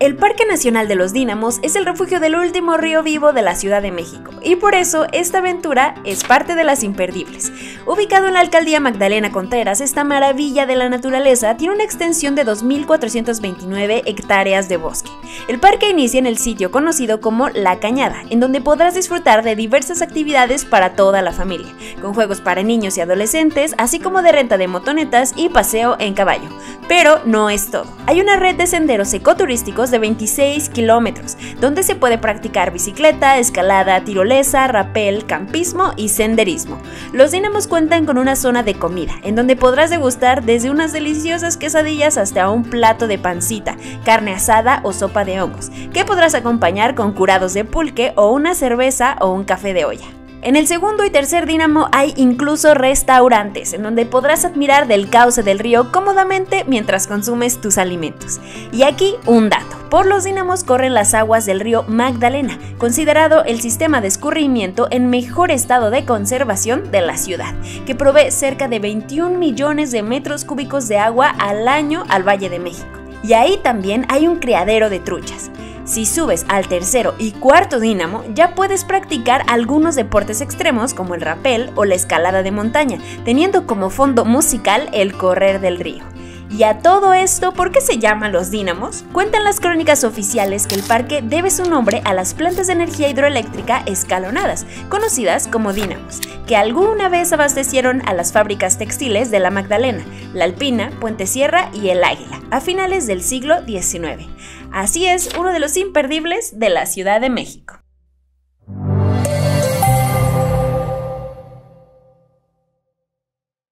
El Parque Nacional de los Dinamos es el refugio del último río vivo de la Ciudad de México y por eso esta aventura es parte de las imperdibles. Ubicado en la Alcaldía Magdalena Contreras, esta maravilla de la naturaleza tiene una extensión de 2.429 hectáreas de bosque. El parque inicia en el sitio conocido como La Cañada, en donde podrás disfrutar de diversas actividades para toda la familia, con juegos para niños y adolescentes, así como de renta de motonetas y paseo en caballo. Pero no es todo. Hay una red de senderos ecoturísticos de 26 kilómetros, donde se puede practicar bicicleta, escalada, tirolesa, rapel, campismo y senderismo. Los Dinamos cuentan con una zona de comida, en donde podrás degustar desde unas deliciosas quesadillas hasta un plato de pancita, carne asada o sopa de hongos, que podrás acompañar con curados de pulque o una cerveza o un café de olla. En el segundo y tercer Dinamo hay incluso restaurantes, en donde podrás admirar del cauce del río cómodamente mientras consumes tus alimentos. Y aquí un dato, por los Dinamos corren las aguas del río Magdalena, considerado el sistema de escurrimiento en mejor estado de conservación de la ciudad, que provee cerca de 21 millones de metros cúbicos de agua al año al Valle de México. Y ahí también hay un criadero de truchas. Si subes al tercero y cuarto Dinamo, ya puedes practicar algunos deportes extremos como el rapel o la escalada de montaña, teniendo como fondo musical el correr del río. Y a todo esto, ¿por qué se llaman los Dinamos? Cuentan las crónicas oficiales que el parque debe su nombre a las plantas de energía hidroeléctrica escalonadas, conocidas como Dinamos, que alguna vez abastecieron a las fábricas textiles de la Magdalena, La Alpina, Puente Sierra y El Águila, a finales del siglo XIX. Así es, uno de los imperdibles de la Ciudad de México.